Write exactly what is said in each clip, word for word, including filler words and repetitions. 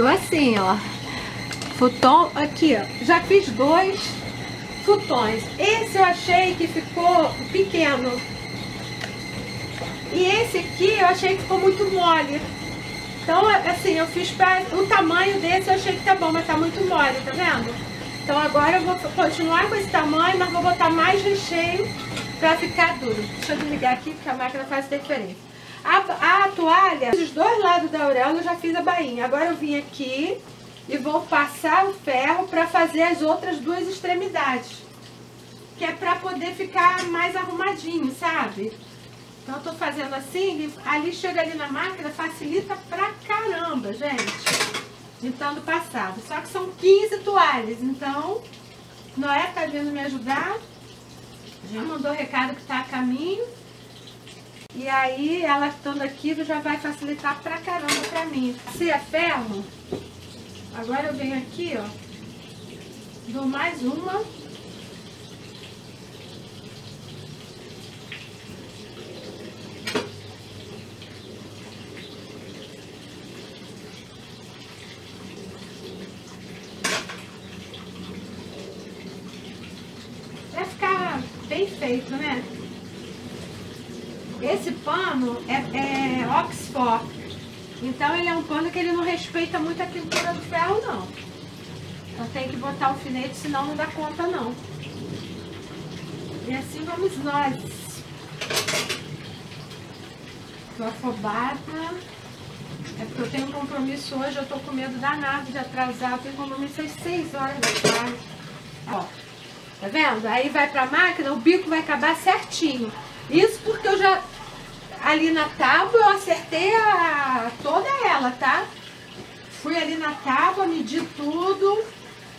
tô assim, ó. Futon aqui, ó. Já fiz dois futões. Esse eu achei que ficou pequeno. E esse aqui eu achei que ficou muito mole. Então, assim, eu fiz pra... o tamanho desse eu achei que tá bom, mas tá muito mole, tá vendo? Então agora eu vou continuar com esse tamanho, mas vou botar mais recheio pra ficar duro. Deixa eu desligar aqui, porque a máquina faz diferença. A, a toalha, dos dois lados da auréola eu já fiz a bainha. Agora eu vim aqui e vou passar o ferro pra fazer as outras duas extremidades. Que é pra poder ficar mais arrumadinho, sabe? Então eu tô fazendo assim, ali chega ali na máquina, facilita pra caramba, gente. Então do passado. Só que são quinze toalhas, então Noé tá vindo me ajudar. Já mandou o recado que tá a caminho. E aí ela estando aqui já vai facilitar pra caramba pra mim. Se é ferro, agora eu venho aqui, ó. Dou mais uma. Feito, né? Esse pano é, é Oxford, então ele é um pano que ele não respeita muito a pintura do ferro, não. Então tem que botar o alfinete, senão não dá conta, não. E assim vamos nós. Tô afobada, é porque eu tenho um compromisso hoje, eu tô com medo danado de atrasar, eu tenho compromisso às seis horas da tarde. Ó. Tá vendo? Aí vai pra máquina, o bico vai acabar certinho. Isso porque eu já, ali na tábua, eu acertei a, toda ela, tá? Fui ali na tábua, medi tudo,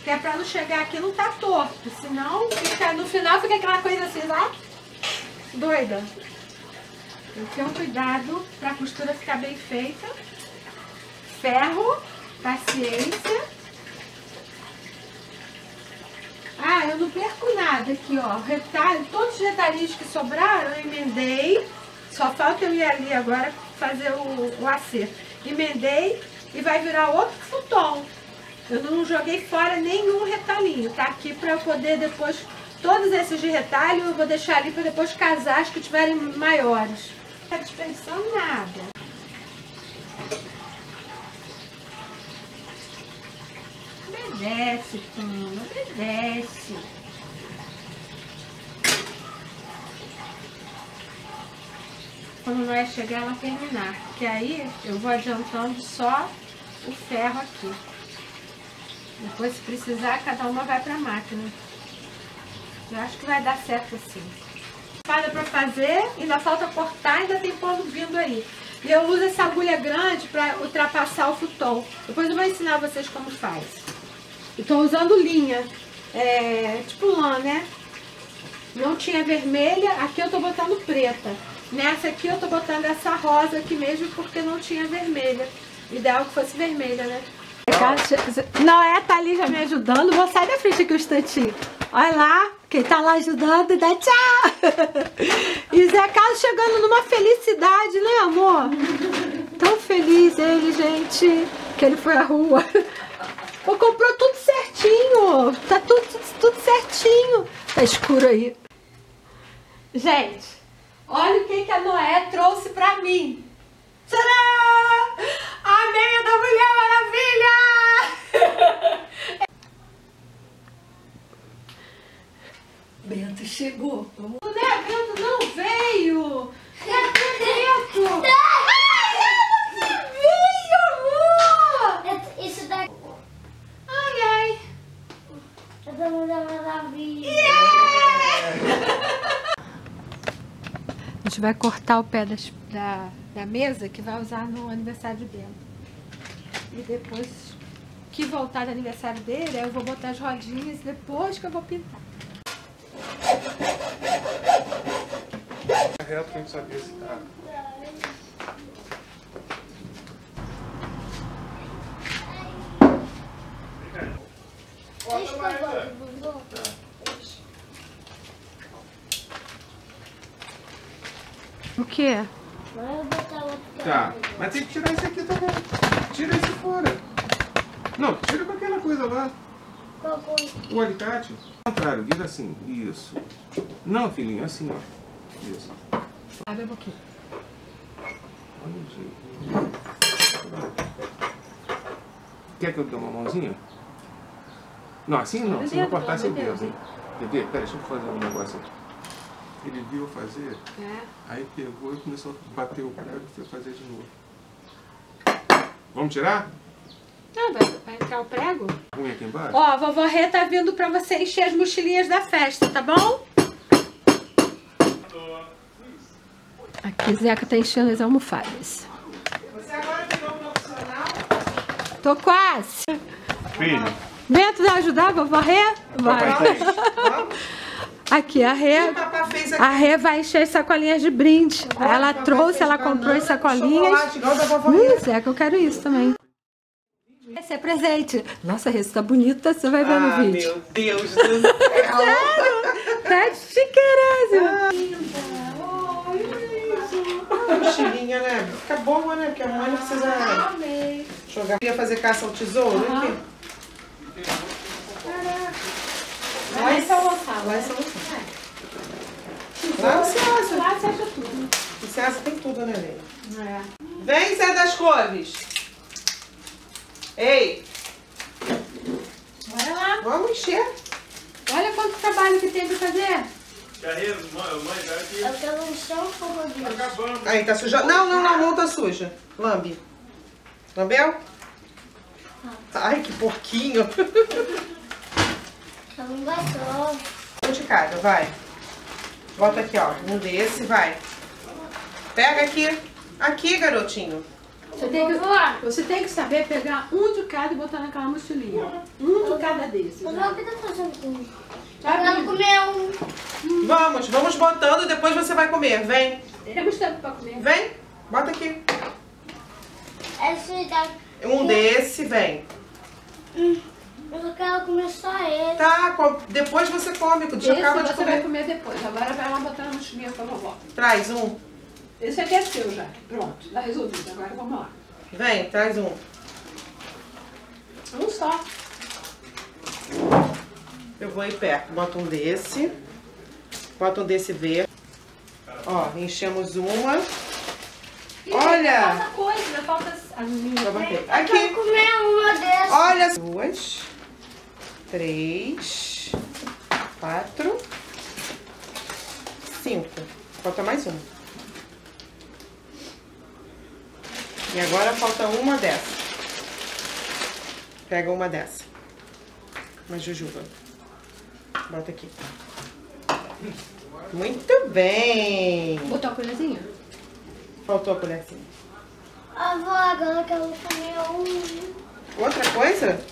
que é pra não chegar aqui, não tá torto. Senão, fica, no final fica aquela coisa assim, ó, doida. Eu tenho cuidado pra costura ficar bem feita. Ferro, paciência. Ah, eu não perco nada aqui, ó. Retalho, todos os retalhinhos que sobraram, eu emendei. Só falta eu ir ali agora fazer o, o acerto. Emendei e vai virar outro futon. Eu não joguei fora nenhum retalhinho. Tá aqui pra eu poder depois... Todos esses de retalho eu vou deixar ali pra depois casar as que tiverem maiores. Não tá desperdiçando nada. Obedece, Tino, obedece. Quando não é chegar, ela terminar. Porque aí eu vou adiantando só o ferro aqui. Depois, se precisar, cada uma vai pra máquina. Eu acho que vai dar certo assim. Falta pra fazer, ainda falta cortar, ainda tem pano vindo aí. E eu uso essa agulha grande pra ultrapassar o futon. Depois eu vou ensinar vocês como faz. Eu tô usando linha, é, tipo lã, né? Não tinha vermelha, aqui eu tô botando preta. Nessa aqui eu tô botando essa rosa aqui mesmo, porque não tinha vermelha. Ideal que fosse vermelha, né? Noé tá ali já me ajudando, vou sair da frente aqui um instantinho. Olha lá, quem tá lá ajudando, dá tchau! E Zé Carlos chegando numa felicidade, né amor? Tão feliz ele, gente, que ele foi à rua. Pô, comprou tudo certinho, tá tudo, tudo, tudo certinho. Tá escuro aí. Gente, olha o que, que a Noé trouxe pra mim. Tcharam! A meia da Mulher Maravilha! Bento chegou. O né, Bento não veio. Cadê o Bento? A gente vai cortar o pé das, da, da mesa que vai usar no aniversário de Bento. E depois que voltar do aniversário dele, eu vou botar as rodinhas depois que eu vou pintar. É reto que a gente sabia se tá. O que? Tá, mas tem que tirar esse aqui também. Tira esse fora. Não, chega com aquela coisa lá. Qual coisa? O alicate. Ao contrário, vira assim. Isso. Não, filhinho, assim, ó. Isso. Abre a boquinha. Olha o Quer que eu dê uma mãozinha? Não, assim não. Se não cortar seu dedo, hein? Bebê, pera, deixa eu fazer um negócio aqui. Ele viu fazer, é. Aí pegou e começou a bater o prego e foi fazer de novo. Vamos tirar? Não, vai, vai entrar o prego. Unha aqui embaixo? Ó, a vovó Rê tá vindo pra você encher as mochilinhas da festa, tá bom? Aqui, Zeca tá enchendo as almofadas. Você agora virou profissional? Tô quase. Filho. Bento, vai ajudar a vovó Rê? Vai. Aqui, a Rê, a Rê vai encher as sacolinhas de brinde. Ela trouxe, ela comprou as sacolinhas. Hum, Zeca, eu quero isso também. Esse é presente. Nossa, Rê, você tá bonita, você vai ver no vídeo. Ah, meu Deus do céu. Sério? Tá de chiqueirésimo. Olha isso. Mochilinha, né? Fica boa, né? Porque a mãe não precisa jogar. Queria fazer caça ao tesouro, aqui. Lá em São Gonçalo. Lá em São Gonçalo. Lá você acha. Lá você acha tudo. Você acha tem tudo, né, Rê? É. Vem, Zé das Couves. Ei. Bora lá. Vamos encher. Olha quanto trabalho que tem pra fazer. Carreira, mãe, mãe, já aqui. Eu quero um chão, por favor. Acabamos. Aí, tá suja. Não, não, não, não tá suja. Lambe. Lambeu? Ai, que porquinho. Um de cada, vai. Bota aqui, ó. Um desse, vai. Pega aqui. Aqui, garotinho. Você tem que, você tem que saber pegar um de cada e botar naquela mochilinha. Um de cada desses. Né? Vamos comer um. Vamos, vamos botando, depois você vai comer. Vem. Temos tempo pra comer. Vem, bota aqui. Um desse, vem. Eu quero comer só ele. Tá, depois você come. Esse acaba de comer. Você vai comer depois. Agora vai lá botar na mochilinha pra vovó. Traz um. Esse aqui é seu já. Pronto, tá resolvido. Agora vamos lá. Vem, traz um. Um só. Eu vou aí perto. Bota um desse. Bota um desse verde. Ó, enchemos uma. E olha! Falta coisa, falta as minhas. Aqui. Eu comer uma dessas. Olha. Duas. Três, quatro, cinco. Falta mais uma. E agora falta uma dessa. Pega uma dessa. Uma jujuba. Bota aqui. Muito bem. Botou a colherzinha? Faltou a colherzinha. Avó, agora eu quero comer um. Outra coisa?